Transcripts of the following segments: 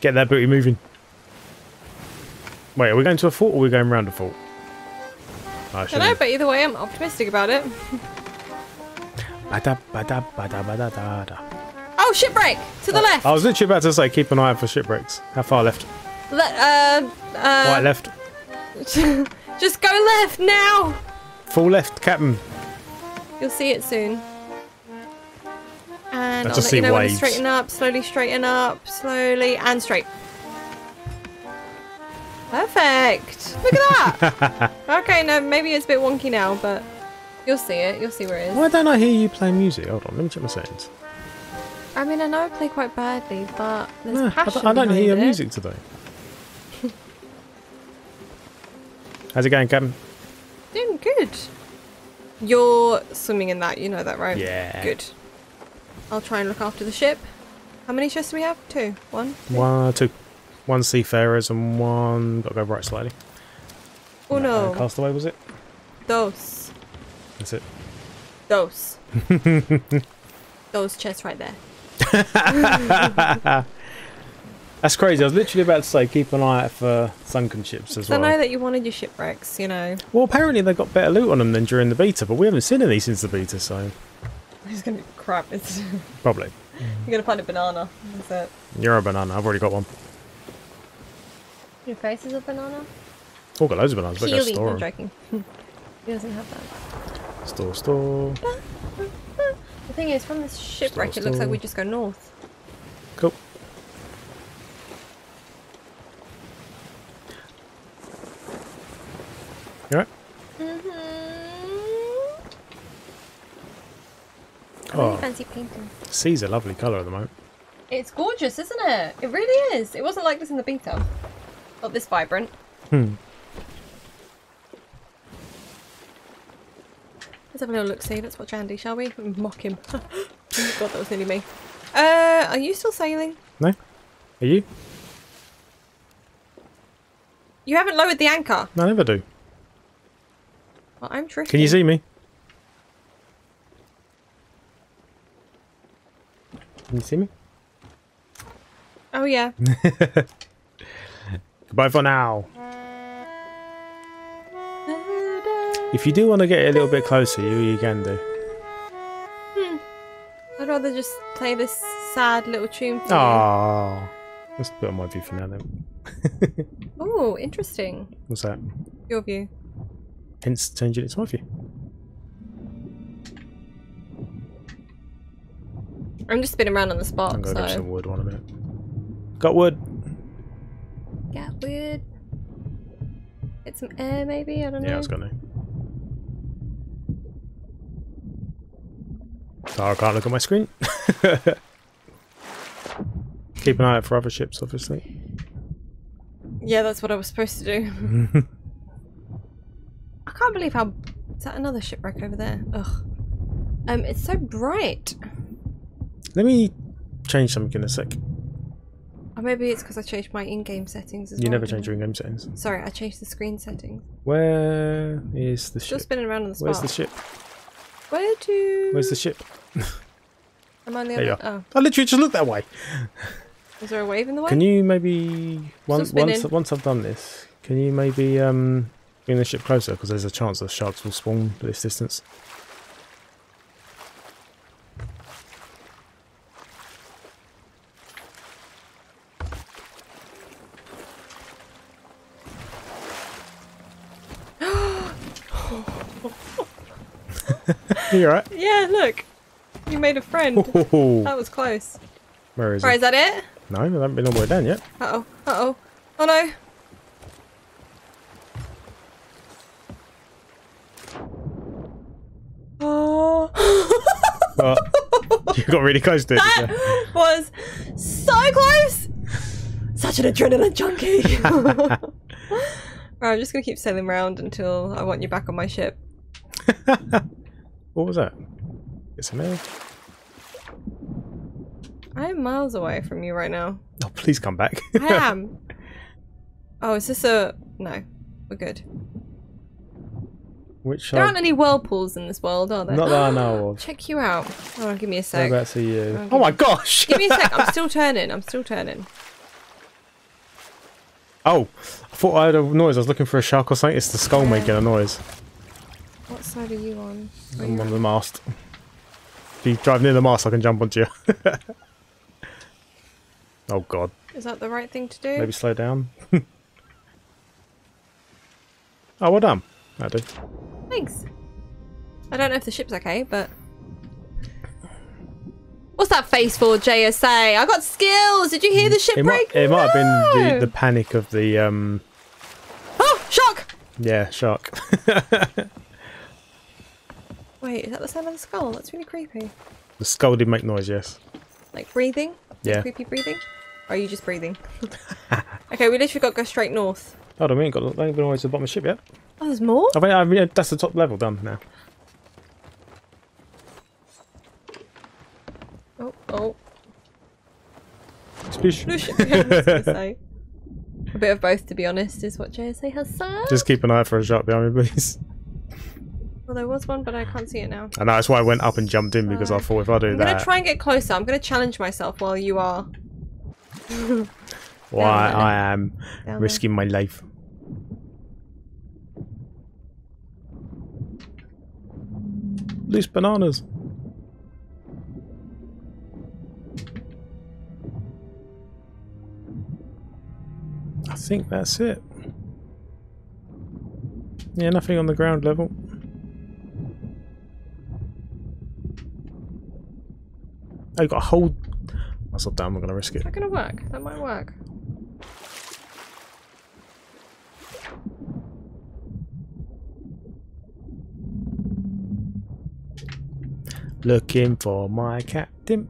Get that booty moving. Wait, are we going to a fort or are we going round a fort? Oh, I don't know, but either way, I'm optimistic about it. Oh, shipwreck! To the left! I was literally about to say, keep an eye out for shipwrecks. How far left? Right left. Just go left now! Full left, Captain. You'll see it soon. And I'll let you know when to straighten up, slowly, and straight. Perfect! Look at that! Okay, no, maybe it's a bit wonky now, but you'll see it. You'll see where it is. Why don't I hear you play music? Hold on, let me check my settings. I mean, I know I play quite badly, but there's passion. I don't hear your music today. How's it going, Captain? Doing good. You're swimming in that, you know that, right? Yeah. Good. I'll try and look after the ship. How many chests do we have? Two? One? Two. One seafarers and one... Gotta go right slightly. Oh no. Castaway, was it? Those. That's it. Those. Those chests right there. That's crazy. I was literally about to say keep an eye out for sunken ships as well. I know that you wanted your shipwrecks, you know. Well, apparently they got better loot on them than during the beta, but we haven't seen any since the beta, so... It's going to be crap. It's probably. You're going to find a banana. That's it. You're a banana. I've already got one. Your face is a banana? Oh, got loads of bananas. Peely. Store I'm joking. He doesn't have that. Store. The thing is, from this shipwreck, it looks like we just go north. Cool. You alright? Oh, fancy painting. Sea's a lovely colour at the moment. It's gorgeous, isn't it? It really is. It wasn't like this in the beta. Not this vibrant. Hmm. Let's have a little look. See, let's watch Andy, shall we? Mock him. Oh my god, that was nearly me. Are you still sailing? No. Are you? You haven't lowered the anchor. No, I never do. Well, I'm drifting. Can you see me? Can you see me? Oh, yeah. Goodbye for now. If you do want to get a little bit closer, you can do. I'd rather just play this sad little tune for you. Aww. Let's put on my view for now, then. Oh, interesting. What's that? Your view. Hence, changing it to my view. I'm just spinning around on the spot. I'm going to get some wood. One minute. Got wood. Got wood. Get some air, maybe. I don't know. Yeah, I was gonna. Sorry, I can't look at my screen. Keep an eye out for other ships, obviously. Yeah, that's what I was supposed to do. I can't believe how. Is that another shipwreck over there? Ugh. It's so bright. Let me change something in a sec. Or maybe it's because I changed my in-game settings as well. You never change your in-game settings. Sorry, I changed the screen settings. Where is the ship? Still spinning around on the spot. Where's the ship? Where's the ship? I'm on the other... Oh. I literally just looked that way. Is there a wave in the way? Can you maybe... Once I've done this, can you maybe bring the ship closer? Because there's a chance that sharks will spawn at this distance. You alright? Yeah, look. You made a friend. Ooh. That was close. Where is it? Right, is that it? No, I haven't been all the way down yet. Uh-oh. Uh-oh. Oh, no. Oh. Well, you got really close to it. That was so close. Such an adrenaline junkie. Right, I'm just going to keep sailing around until I want you back on my ship. What was that? It's an air. I am miles away from you right now. Oh, please come back. I am. Oh, is this a... No. We're good. There aren't any whirlpools in this world, are there? Not that I know of. Check you out. Oh, give me a sec. Go back to you. Oh my gosh! Give me a sec. I'm still turning. Oh, I thought I heard a noise. I was looking for a shark or something. It's the skull making a noise. What side are you on? I'm on the mast. If you drive near the mast, I can jump onto you. Oh God. Is that the right thing to do? Maybe slow down. Oh, well done. I did. Thanks. I don't know if the ship's okay, but... What's that face for, JSA? I got skills! Did you hear the shipwreck? It might have been the panic of the... Oh! Shark! Yeah, shark. Wait, is that the sound of the skull? That's really creepy. The skull did make noise, yes. Like breathing? Yeah. Creepy breathing? Or are you just breathing? Okay, we literally got to go straight north. Hold on, we ain't got all the way to the bottom of the ship yet. Oh, there's more? I mean, that's the top level done now. Oh, oh. Splish. I was gonna say. A bit of both, to be honest, is what JSA has said. Just keep an eye for a shark behind me, please. Well, there was one, but I can't see it now. I know, that's why I went up and jumped in, because I thought if I do that... I'm going to try and get closer. I'm going to challenge myself while you are... Why I am risking my life. Loose bananas. I think that's it. Yeah, nothing on the ground level. Oh, you got a whole... That's not damn, I'm gonna risk it. Is that gonna work? That might work. Looking for my captain.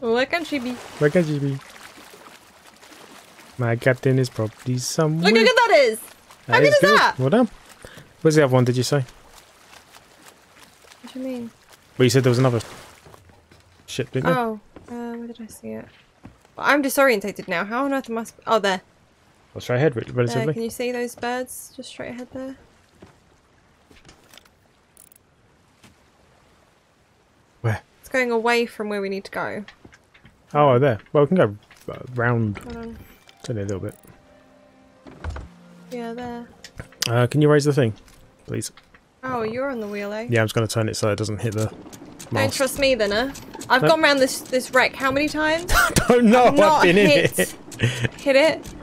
Where can she be? Where can she be? My captain is probably somewhere. Look at that is! How good is that? Well done. Where's the other one, did you say? What do you mean? Well, you said there was another ship, didn't you? Oh, where did I see it? Well, I'm disorientated now. How on earth am I... Oh, there. Well, straight ahead, relatively. Can you see those birds just straight ahead there? Where? It's going away from where we need to go. Oh, there. Well, we can go round. Hold on. Turn it a little bit. Yeah, there. Can you raise the thing, please? Oh, you're on the wheel, eh? Yeah, I'm just going to turn it so it doesn't hit the mast. Don't trust me then, huh? I've gone round this wreck how many times? I don't know, I've been in it. Hit it.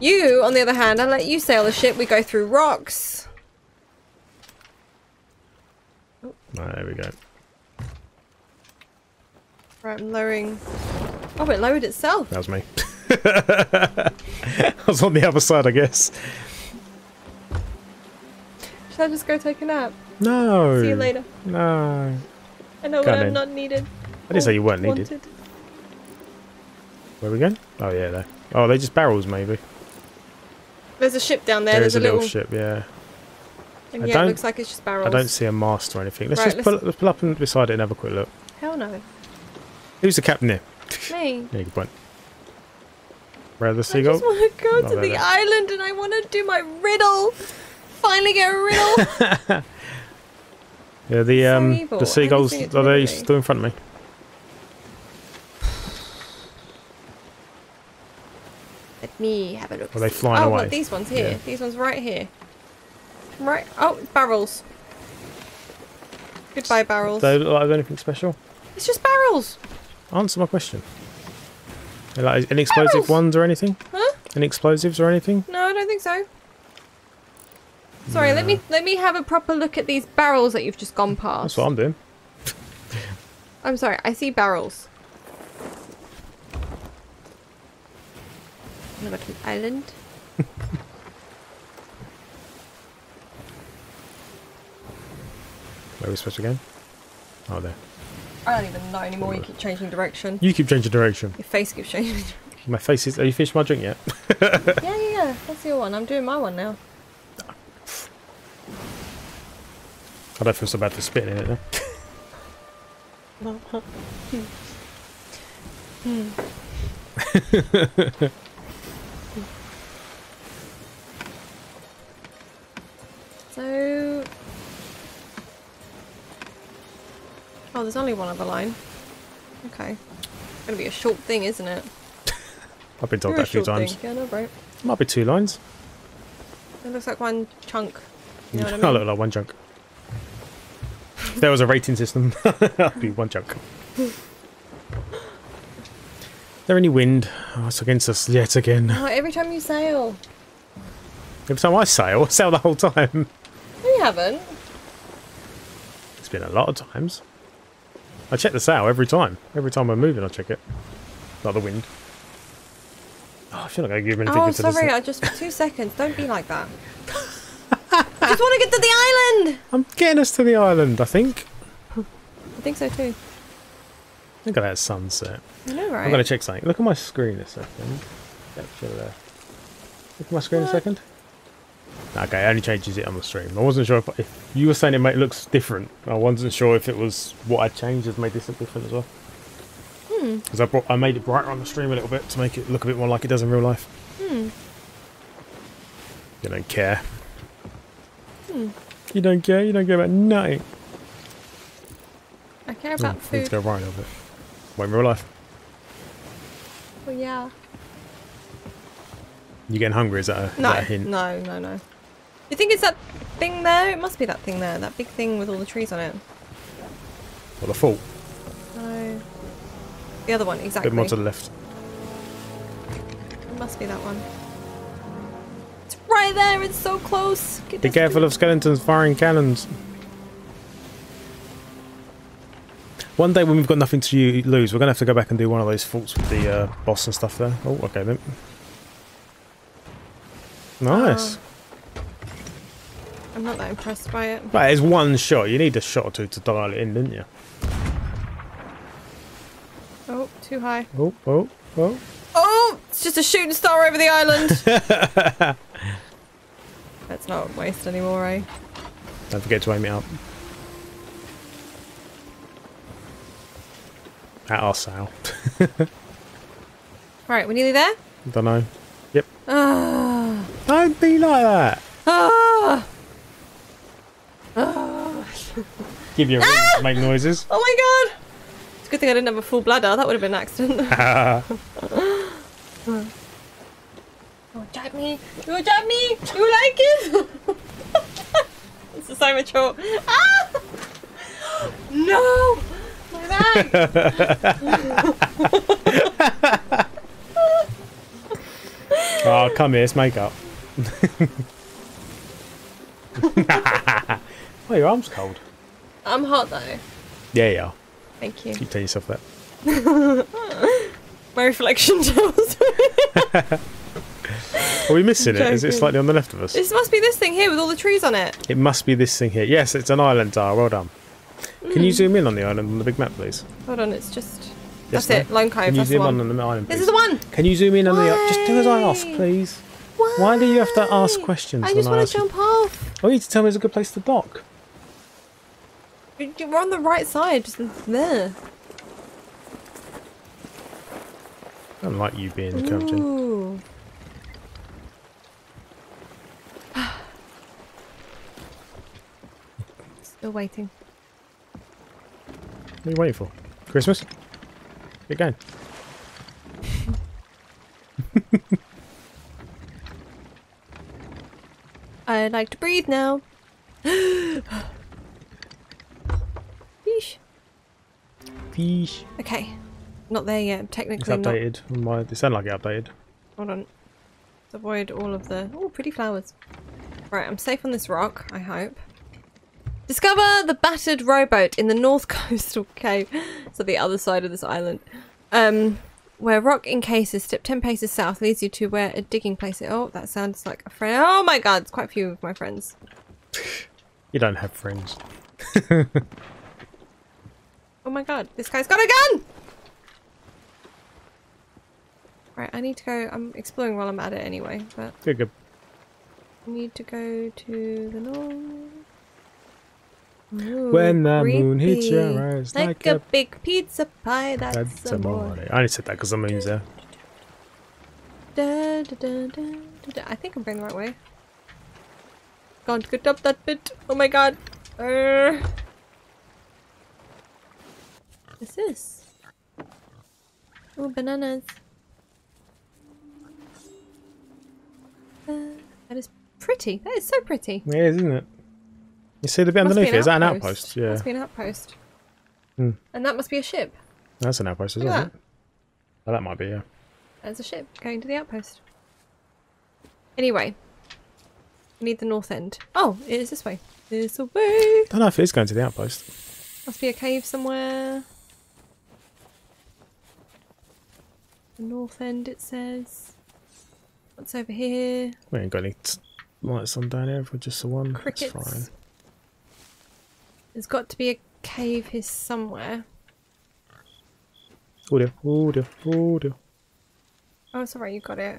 You, on the other hand, I let you sail the ship. We go through rocks. Oh. Right, there we go. Right, I'm lowering. Oh, it lowered itself. That was me. I was on the other side, I guess. Should I just go take a nap? No. See you later. No. I know when I'm not needed. I didn't say you weren't needed. Where are we going? Oh yeah, there. Oh, they're just barrels, maybe. There's a ship down there. There's a little ship, yeah. And yeah, it looks like it's just barrels. I don't see a mast or anything. Let's pull up and beside it and have a quick look. Hell no. Who's the captain here? Me. Yeah, good point. Where are the seagulls? I just want to go to the island and I want to do my riddle. Finally get a riddle. Yeah, the seagulls are there still in front of me. Let me have a look. Are they flying away? Look, these ones here. Yeah. These ones right here. Right. Oh, barrels. Goodbye, barrels. Do they look like anything special? It's just barrels. Answer my question. Like any explosive ones or anything? Huh? Any explosives or anything? No, I don't think so. Sorry, no. let me have a proper look at these barrels that you've just gone past. That's what I'm doing. I'm sorry, I see barrels. I'm gonna go to the island. Where are we supposed to go? Oh, there. I don't even know anymore. You keep changing direction. You keep changing direction. Your face keeps changing direction. My face is... Are you finished my drink yet? yeah. That's your one. I'm doing my one now. I don't feel so bad for spitting in it now. So... Oh, there's only one other line. Okay. Gonna be a short thing, isn't it? I've been told that a few times. Yeah, no, right. Might be two lines. It looks like one chunk. You know what I mean? I look like one chunk. If there was a rating system, that'd be one chunk. Is there any wind? Oh, it's against us yet again. Oh, every time you sail. Every time I sail the whole time. You haven't. It's been a lot of times. I check the sail every time. Every time I'm moving, I check it. Not the wind. Oh, I feel like I give anything to this. Oh, sorry, I just 2 seconds. Don't be like that. I just want to get to the island. I'm getting us to the island, I think. I think so too. Look at that sunset. I know, right? I'm gonna check something. Look at my screen a second. Look at my screen a second. Okay, it only changes it on the stream. I wasn't sure if you were saying it looks different. I wasn't sure if it was what I changed has made this look different as well. Because I made it brighter on the stream a little bit to make it look a bit more like it does in real life. You don't care. You don't care. You don't care about nothing. I care about food. I need to go right over it. Wait, in real life. Well, yeah. You getting hungry? Is that a hint? No, no, no. You think it's that thing there? It must be that thing there. That big thing with all the trees on it. Or the fault. No. The other one, exactly. A bit more to the left. It must be that one. It's right there. It's so close. Be careful of skeletons firing cannons. One day when we've got nothing to lose, we're going to have to go back and do one of those faults with the boss and stuff there. Oh, okay then. Nice. I'm not that impressed by it. But it's one shot. You need a shot or two to dial it in, didn't you? Oh, too high. Oh, oh, oh. Oh, it's just a shooting star over the island. Let's not waste any more, eh? Don't forget to aim it up. At our sail. Right, we're nearly there? I don't know. Yep. Don't be like that. Give you a ring to make noises. Oh my god. It's a good thing I didn't have a full bladder. That would have been an accident. Oh, jab me. You jab me. You like it? This is so mature. Ah! No! My bag! Oh, come here. It's makeup. Oh, your arm's cold. I'm hot though. Yeah, you are. Thank you. Keep telling yourself that. My reflection tells me. Are we missing it? Is it slightly on the left of us? It must be this thing here with all the trees on it. It must be this thing here. Yes, it's an island. Ah, well done. Can you zoom in on the island on the big map, please? Hold on, it's just... Yes, that's it. Lone Cove. Can you zoom in on the island, please? This is the one! Can you zoom in on the... Just do as I ask, please. Why do you have to ask questions? I just want to jump off. Oh, you need to tell me there's a good place to dock. We're on the right side, just there. I don't like you being the captain. Still waiting. What are you waiting for? Christmas? Keep going. I like to breathe now. Fish. Fish. Okay. Not there yet. Technically not. It's updated. It sounded like it updated. Hold on. Let's avoid all of the... Oh, pretty flowers. Right, I'm safe on this rock, I hope. Discover the battered rowboat in the north coastal cave. So the other side of this island. Where rock encases, step 10 paces south, leads you to where a digging place is. Oh, that sounds like a friend. Oh my god, it's quite a few of my friends. You don't have friends. Oh my god, this guy's got a gun! Right, I need to go. I'm exploring while I'm at it anyway, but... Good, good. I need to go to the north. Ooh, when the moon hits your eyes like a big pizza pie, that's amore. I only said that because the moon's there. I think I'm going the right way. Can't get up that bit. Oh my god. What's this? Ooh, bananas. That is pretty. That is so pretty. It is, isn't it? You see the bit underneath here? Is that an outpost? Yeah. Must be an outpost. Hmm. And that must be a ship. That's an outpost, isn't it? Oh, that might be, yeah. There's a ship going to the outpost. Anyway. We need the north end. Oh, it is this way. This way. I don't know if it is going to the outpost. Must be a cave somewhere. The north end, it says. What's over here? We ain't got any lights on down here if we're just the one. Crickets. That's fine. There's got to be a cave here somewhere. Oh dear, oh dear, oh dear. Oh, it's alright, you got it.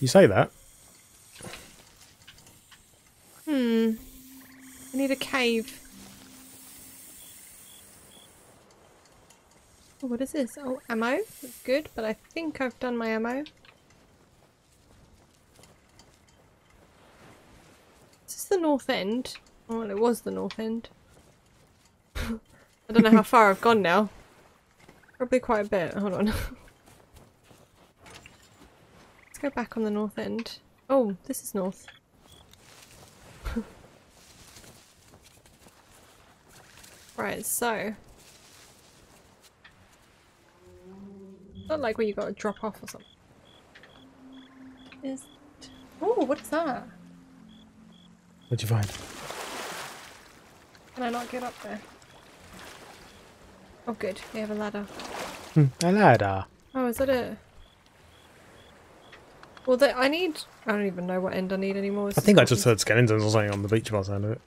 You say that? Hmm. I need a cave. Oh, what is this? Oh, ammo. That's good, but I think I've done my ammo. Is this the north end? Oh, well, it was the north end. I don't know how far I've gone now. Probably quite a bit. Hold on. Let's go back on the north end. Oh, this is north. Right, so. Not like where you got to drop off or something. Is. Oh, what is that? What'd you find? Can I not get up there? Oh good, we have a ladder. A ladder? Oh, is that it? Well, I need... I don't even know what end I need anymore. I think I just heard skeletons or something on the beach by the sound of it.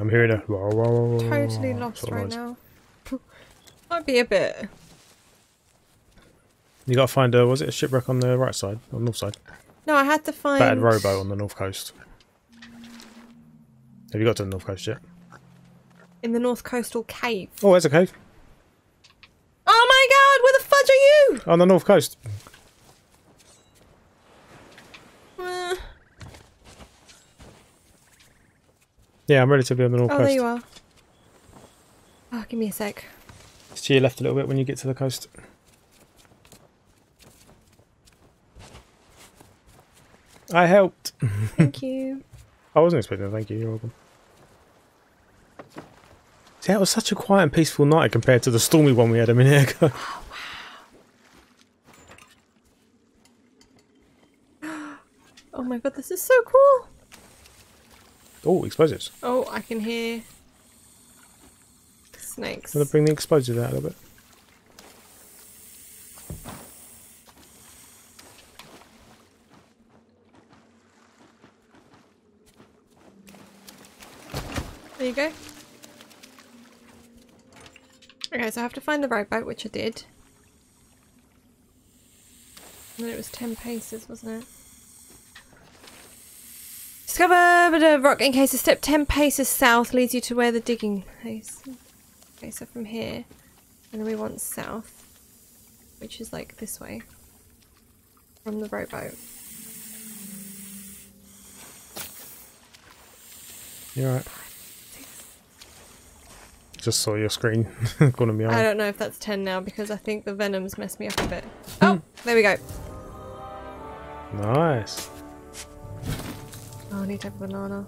I'm hearing a... Totally lost right now. Might be a bit. You gotta find a... Was it a shipwreck on the right side? On the north side? No, I had to find... Bad Robo on the north coast. Have you got to the north coast yet? In the north coastal cave. Oh, there's a cave. Oh my god, where the fudge are you? On the north coast. Yeah, I'm relatively on the north coast. Oh, there you are. Oh, give me a sec. It's to your left a little bit when you get to the coast. I helped. Thank you. I wasn't expecting that. Thank you. You're welcome. See, that was such a quiet and peaceful night compared to the stormy one we had a minute ago. Oh, wow. Oh my god, this is so cool. Oh, explosives. Oh, I can hear snakes. I'm going to bring the explosives out a little bit. There you go. Okay, so I have to find the rowboat, which I did. And then it was 10 paces, wasn't it? Discover a bit of rock in case a step 10 paces south leads you to where the digging place. Okay, so from here, and then we want south, which is like this way, from the rowboat. You're right. Just saw your screen calling me on. I don't know if that's 10 now because I think the venom's messed me up a bit. Oh, there we go. Nice. Oh, I need to have a banana.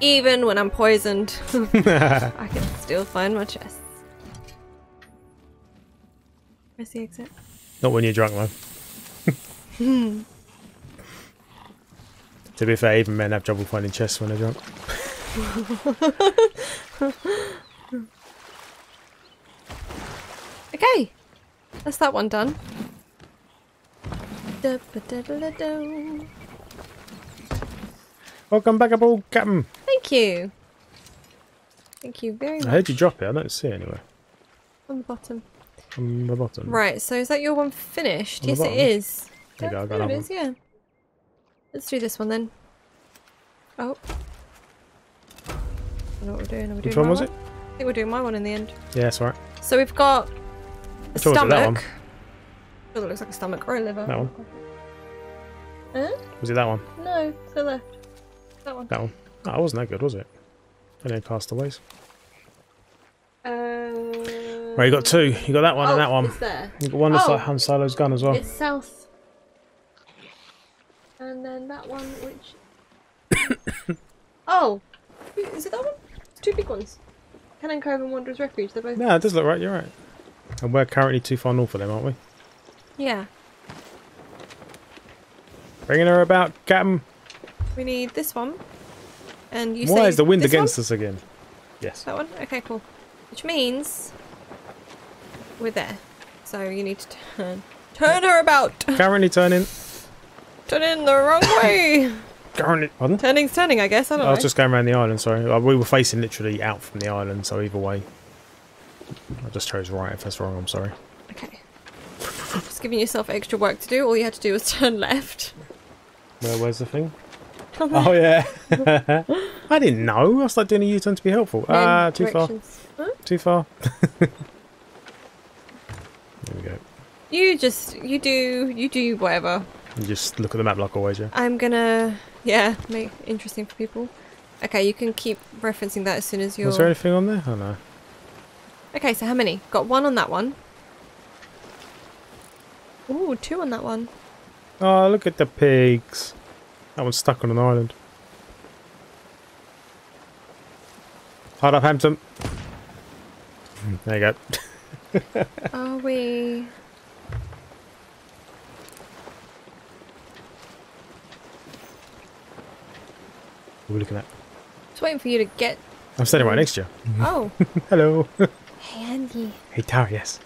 Even when I'm poisoned, I can still find my chest. Where's the exit? Not when you're drunk, though. Hmm. To be fair, even men have trouble finding chests when they're drunk. Okay, that's that one done. Welcome back aboard, Captain. Thank you. Thank you very much. I heard you drop it. I don't see it anywhere. On the bottom. On the bottom. Right. So is that your one finished? Yes, it is. There you go. I got it. Yeah. Let's do this one then. Oh. I don't know what we're doing. Which one was it? I think we're doing my one in the end. Yeah, that's right. So we've got A stomach. That one. It looks like a stomach or a liver. That one. Eh? Was it that one? No, to the left. That one. That one. Oh, it wasn't that good, was it? And then Castaways. Right, you got two. You got that one and that one. It's there. You got one that's like Han Solo's gun as well. It's south. And then that one, which. Oh! Is it that one? It's two big ones. Cannon Cove and Wanderer's Refuge. They're both. No, it does look right. You're right. And we're currently too far north of them, aren't we? Yeah. Bringing her about, Captain. We need this one. And you. Why is the wind against us again? Yes. That one. Okay, cool. Which means we're there. So you need to turn. Turn her about. Currently turning. Turning the wrong way. Currently. Pardon? Turning's turning, I guess. I don't know. I was just going around the island. Sorry, we were facing literally out from the island. So either way, I just chose right. If that's wrong, I'm sorry. Okay. Just giving yourself extra work to do. All you had to do was turn left. Where's the thing? Oh yeah. I didn't know. I was like doing a U-turn to be helpful. Ah, too far. Huh? Too far. There we go. You do whatever. You just look at the map like always, yeah. I'm gonna make it interesting for people. Okay, you can keep referencing that as soon as you're. Was there anything on there? Oh no. Okay, so how many? Got one on that one. Ooh, two on that one. Oh, look at the pigs. That one's stuck on an island. Hard up, Hampton. There you go. Are we? What are we looking at? Just waiting for you to get. I'm standing right next to you. Oh. Hello. Hey, Andy. Hey, Darius.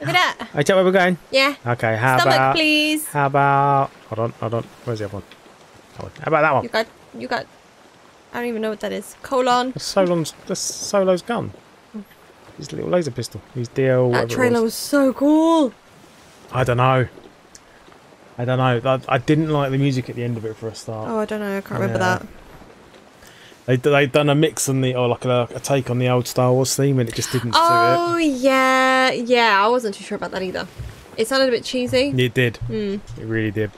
Look at that. I tell where we're going. Yeah. Okay. How Stomach, about? Please. How about? Hold on. Where's the other one? How about that one? You got. I don't even know what that is. Colon. That's Solo's gun. His little laser pistol. His DL. That trailer was so cool. I don't know. I didn't like the music at the end of it for a start. Oh, I don't know. I can't remember that. They'd done a mix on the like a take on the old Star Wars theme, and it just didn't do it. Oh yeah. I wasn't too sure about that either. It sounded a bit cheesy. It did. Mm. It really did.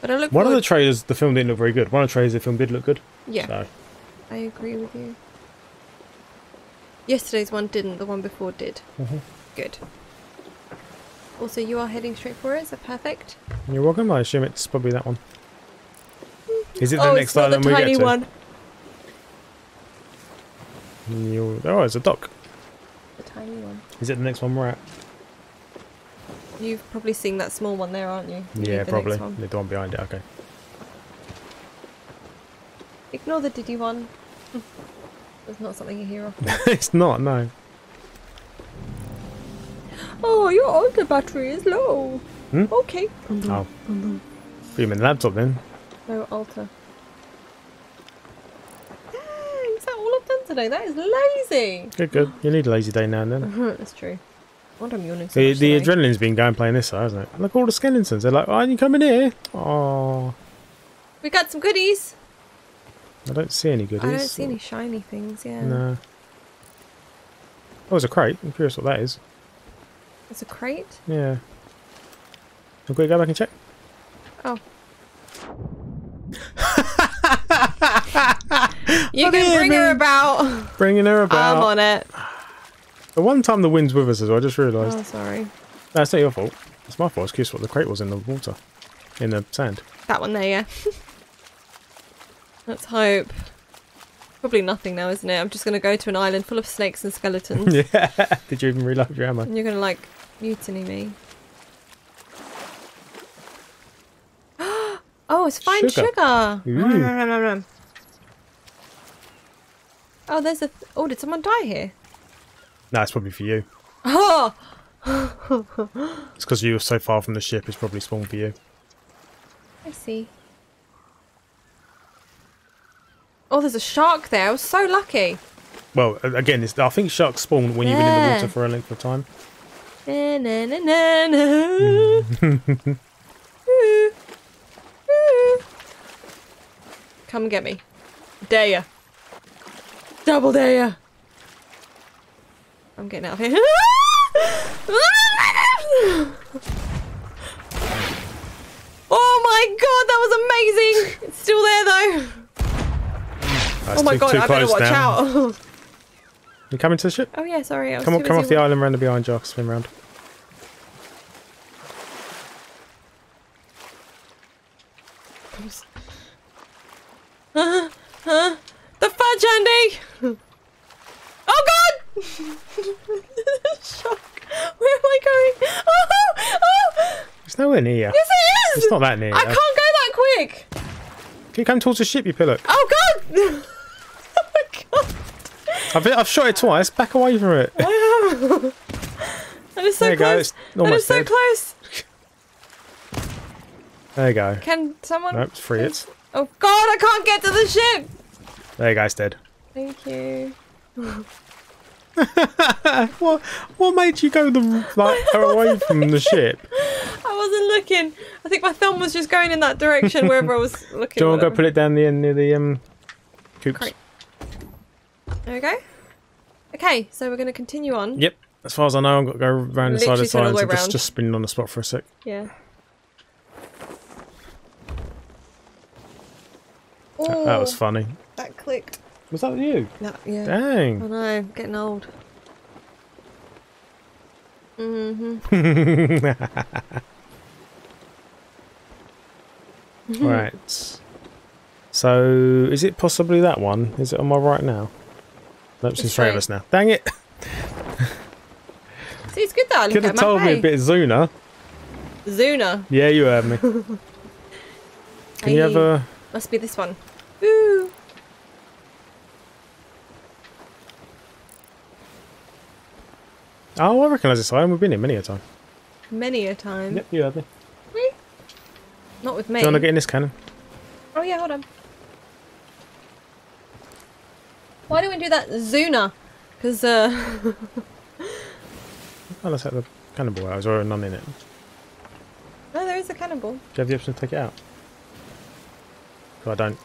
But one of the trailers, the film didn't look very good. One of the trailers, the film did look good. Yeah, so. I agree with you. Yesterday's one didn't. The one before did. Mm-hmm. Good. Also, you are heading straight for it. So perfect. You're welcome. I assume it's probably that one. Is it the next island we get to? One. Oh, it's a dock. The tiny one. Is it the next one we're at? You've probably seen that small one there, aren't you? Yeah, probably. The one behind it, okay. Ignore the diddy one. It's not something you hear often. It's not, no. Oh, your auger battery is low. Hmm? Okay. Oh. Put him in the laptop then. No altar. Dang, is that all I've done today? That is lazy. Good. You need a lazy day now and then. That's true. I wonder I'm yawning so much today. Adrenaline's been going playing this side, hasn't it? Look, all the skeletons. They're like, "Oh, you coming here?" Oh. We got some goodies. I don't see any goodies. I don't see any shiny things. Yeah. No. Oh, it's a crate. I'm curious what that is. It's a crate. Yeah. Can we go back and check? Oh. You can bring her about. Bringing her about. I'm on it. The one time the wind's with us as well, I just realised. Oh, sorry. No, it's not your fault. It's my fault. It's curious what the crate was in the water. In the sand. That one there, yeah. Let's hope. Probably nothing now, isn't it? I'm just going to go to an island full of snakes and skeletons. Yeah. Did you even reload your ammo? And you're going to, like, mutiny me. Oh, it's fine sugar. Mm. Oh, there's a. Oh, did someone die here? No, it's probably for you. Oh! It's because you were so far from the ship, it's probably spawned for you. I see. Oh, there's a shark there. I was so lucky. Well, again, I think sharks spawn when you've been in the water for a length of time. Na, na, na, na, na. Mm. Come and get me. Dare ya. Double dare ya. I'm getting out of here. Oh my god, that was amazing! It's still there though. Oh my god, I better watch out. You coming to the ship? Oh yeah, sorry. I was come off the island round the behind you, swim round. The fudge, Andy! Oh god! Shock. Where am I going? Oh! It's nowhere near you. Yes it is! It's not that near I can't go that quick! Can you come towards the ship, you pillock? Oh god! Oh my god! I've shot it twice, back away from it. Wow! That is so close! That is so close! There you go. Can someone... Nope, it's free it. Oh god, I can't get to the ship! There you go, it's dead. Thank you. What made you go away from the ship? I wasn't looking. I think my thumb was just going in that direction wherever I was looking. Do you want to go put it down the end near the coops? Great. There we go. Okay, so we're going to continue on. Yep. As far as I know, I've got to go round the side of the island. Just spinning on the spot for a sec. Yeah. Ooh, that was funny. That clicked. Was that you? No, yeah. Dang. I know, getting old. Mm-hmm. Right. So, is it possibly that one? Is it on my right now? Nope, it's three of us now. Dang it! See, it's good though. Could have told me a bit sooner. Zuna. Yeah, you heard me. Can you have a... Must be this one. Woo! Oh, I recognise this island. We've been here many a time. Many a time? Yep, you heard me. Really? Not with me. Do you want to get in this cannon? Oh yeah, hold on. Why don't we do that Zuna? Because, oh, let's have the cannonball out. There's already none in it. No, there is a cannonball. Do you have the option to take it out? I don't.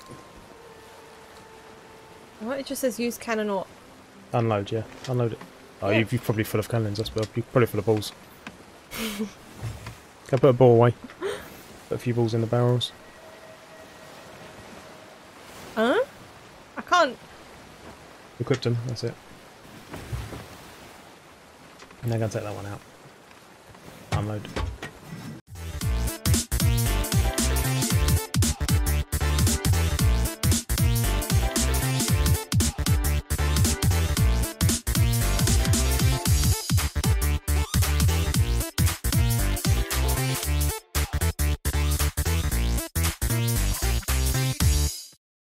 What? It just says use cannon or... Unload, yeah. Unload it. Oh, yeah. You're probably full of cannons, I suppose. You're probably full of balls. Go put a ball away. Put a few balls in the barrels. Huh? I can't... Equip them, that's it. And they're going to take that one out. Unload.